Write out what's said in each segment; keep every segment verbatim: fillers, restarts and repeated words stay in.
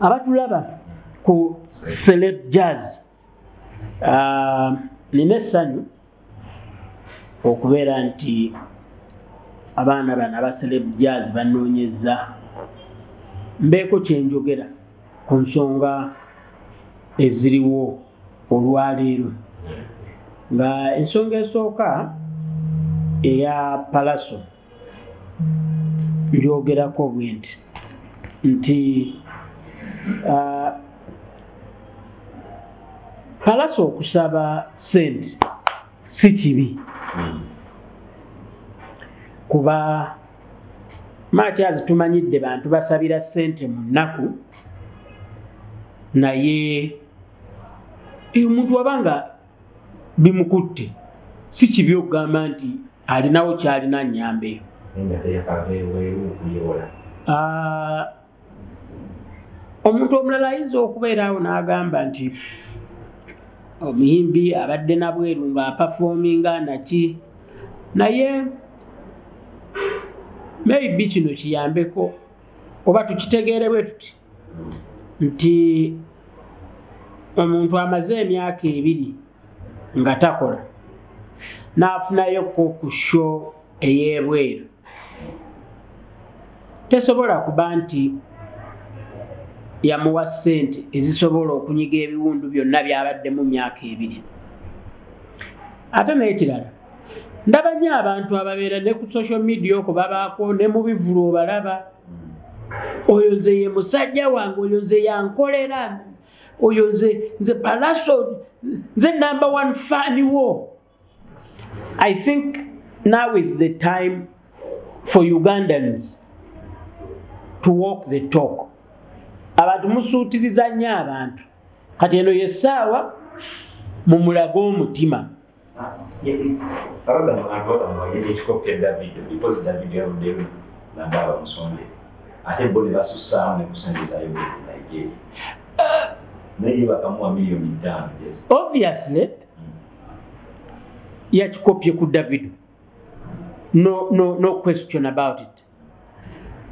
abatulaba ku celeb jazz uh, ninesanyu okubeera nti abaana bana aba celeb jazz banoonyeza mbeeko kyenjogera ku nsonga eziriwo olwaleero nga ensonga esooka eya Pallaso lyogerako bwenti nti uh, Pallaso okusaba ssente si kibi kuba makyazi tumanyidde bantu basabira ssente mu nnaku naye omuntu wabanga bimukutte si kibi okugamba nti alinawo kyalina nnyambeyo. Omuntu omulala ayinza okubeera awo n'agamba nti omuyimbi abadde nabweru nga apafoominga naki, naye maybe kino kiyambeko oba tukitegeere bwe tuti nti omuntu amaze emyaka ebiri nga takola n'afunayoko ku show ey'ebweru tesobola kuba nti yamuwa ssente ezisobola okunyiga ebiwundu byonna byabadde mu myaka ebiri. Ate n'ekirala ndaba nnyo abantu ababeera ne ku social media okwo babaako ne mu bivulu obalaba, oyo nze ye musajja wange, oyo nze yankolera, oyo nze nze Pallaso, nze number one fan wo. I think now is the time for Ugandans to walk the talk. Abantu musuutiriza nnyo abantu kati eno yessaawa mu mulago omutima. Obviously yakikopye ku Davido, no, no, no question about it,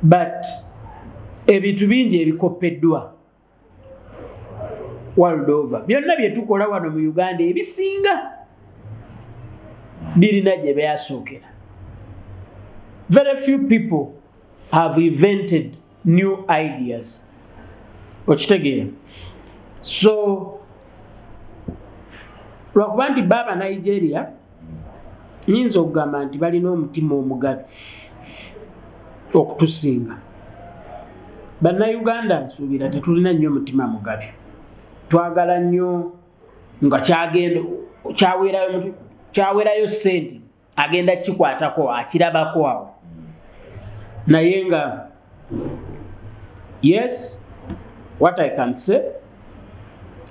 but ebintu bingi ebikopeddwa world over, byonna byetukola wano mu Uganda ebisinga birina gye byasookera. Very few people have invented new ideas, okitegeera. So lwakuba nti baba Nigeria nyinza okugamba nti balina omutima omugabi okutusinga. Bannayuganda nsuubira tetulina nnyo mutima mugabi, twagala nnyo nga kyagenda kyawerayo kyawerayo ssente agenda kikwatako akirabako awo, naye nga yes, what I can say,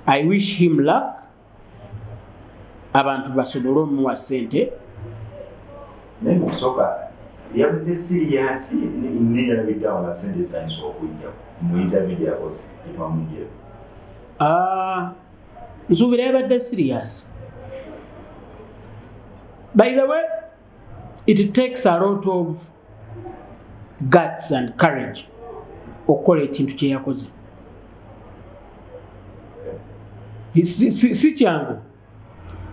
I wish him luck. Abantu basobole omuwa ssente naye mukusooka yabadde siriyansi nirabidde awo nga ssente zitandisa okujja mu intaviidi yakoze tetwamugjeeko. Nsuubira yabadde siriyansi. By the way, it takes a lot of guts and courage okukola ekintu kye yakoze, si kyangu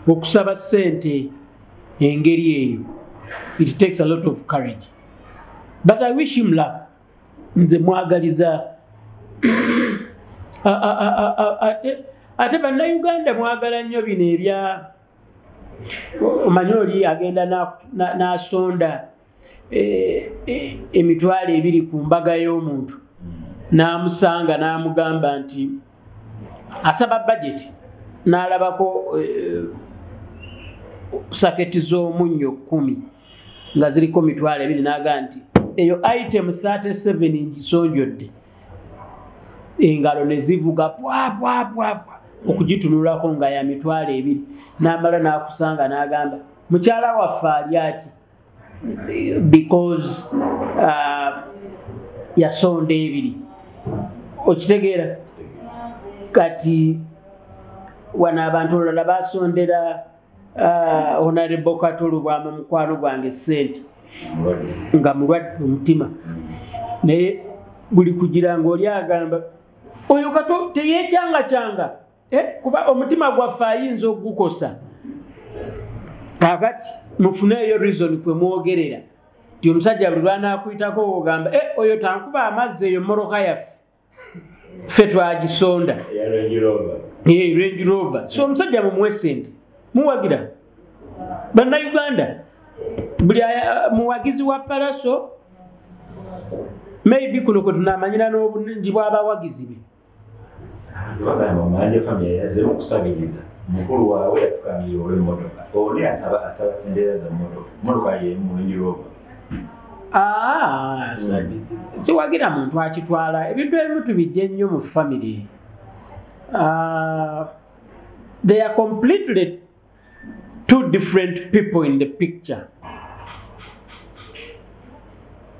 okusaba ssente engeri eyo. It takes a lot of courage, but I wish him luck. Nze mwagaliza ate bannayuganda mwagala nnyo bino ebya omanyoli agenda n'asonda emitwalo ebiri ku mbaga y'omuntu n'amusanga n'amugamba nti asaba bajeti n'alabako saketi z'omunnyo kkumi nga ziriko mitwalo ebiri n'aga nti eyo item thirty-seven ngisonjodde, engalo ne zivuga pwapwapwapwa okugitunulako nga ya mitwalo ebiri, n'amala n'akusanga n'agamba mukyala waffe ali ati because uh, yasonda ebiri, okitegeera. Kati wano abantu olala basondera Uh, Honorable Katulu bwama mukwano gwange ssente nga mulwadde omutima, naye buli kugira ng'oli agamba Oyo kato teye changa changa. Eh, kuba omutima gwa fayinzo gukosa. Kakati mufune yo reason kwe muogerera. Tyo msajja bulwana akuitako ogamba eh oyo tankuba amazze yo moroka yafe. Fetwa ajisonda. Ya Range Rover. Eh Range Rover. So msajja mumwesende. Muwagira. Bana Uganda. Buli muwagizi wa Pallaso maybe kuno tunamanyira no bunji bwa bawagizibe. Twagala mamaje family yaze okusabiriza. Mukuru wawe yafukamye ole motoka. Oli asaba asaba sendereza motoka. Motoka ye mu Range Rover. Ah, sabi. Si wagira muntu akitwala ebintu ebitu bijje nnyo mu family. Ah, they are completely two different people in the picture.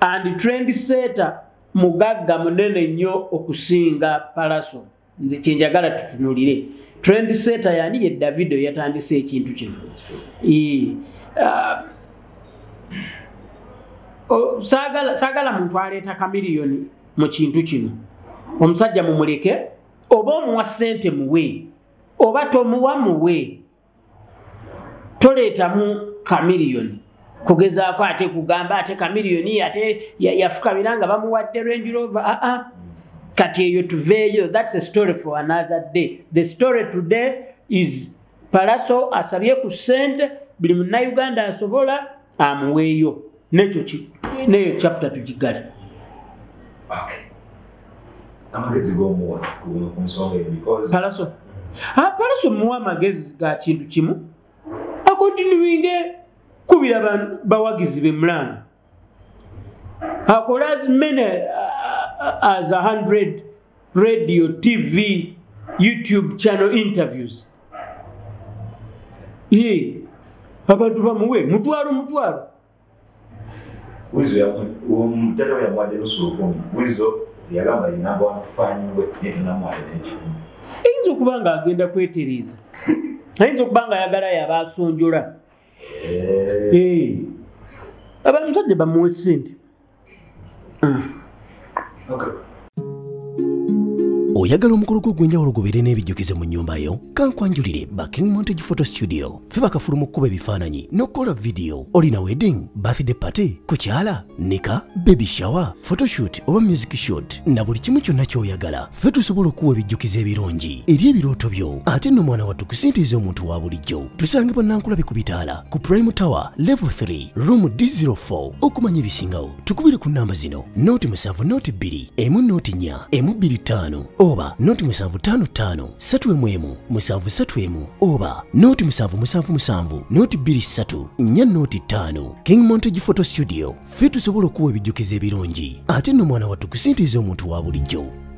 And the trend setter mugagga munene nnyo okusinga Pallaso. Nze kyenjagala tutunulire. Trend setter yani ye Davido yatandise ekintu kino. Eh, ah o sagala sagala muntu aleeta kamiliyoni mu kintu kino. Omusajja mumuleke oba omuwa ssente muwe oba tomuwa muwe. Toleeta mu kamiliyoni. Kugezaako ate kugamba ate kamiliyoni ate yafukamira nga bamuwadde Range Rover. Ah ah. Kati eyo tuveeyo. That's a story for another day. The story today is Pallaso asabye ku ssente buli munnayuganda asobola amuweeyo. Necho chi. Neyo chapter tujigala. Okay. Amagezi gomuwa kumusonge because Pallaso. Ah Pallaso muwa magezi ga kintu kimu. Akontinuinge kubira abantu bawagizi be mlanga. Akola as many as a hundred radio, T V, YouTube channel interviews. Ye. Abantu bamuwe mutwaro mutwaro. Wizo ya umtaro ya mwadde n'osuko. Wizo yagamba inabo afanywe netu na mwadde. Inzo kubanga agenda kweteriza. Inzo kubanga yagala yabasonjola. Eh. Abantu tade bamuwesindi. Okay. Oyagala omukulu gw'enjawulo gubeere n'ebijjukize mu nnyumba yo, kankwanjulire Bucking Montage Photo Studio. Fe bakafuluma okukuba ebifaananyi n'okukola vidiyo. Olina wedding, birthday party, kukyala, nika, baby shower, photoshoot oba music shoot na buli kimu kyonna ky'oyagala. Fe tusobola okuwa ebijjukize ebirungi eri ebirooto byo ate n'omwana wattu kusinteeza omuntu wa bulijjo. Tusangibwa Nankulabi ku bitaala ku Prime Tower Level three Room D zero four okumanya ebisingawo. Tukubire ku nnamba zino zero seven zero two zero zero nnya zero two five oba noti musanvu tano tano satu emwemu musanvu satu emu oba noti musanvu musanvu musanvu noti biri satu nya noti tano. King Montage Photo Studio fetu sobola kuwa ebijjukize ebirungi ate n'omwana wattu kusinteeza omuntu wa bulijjo.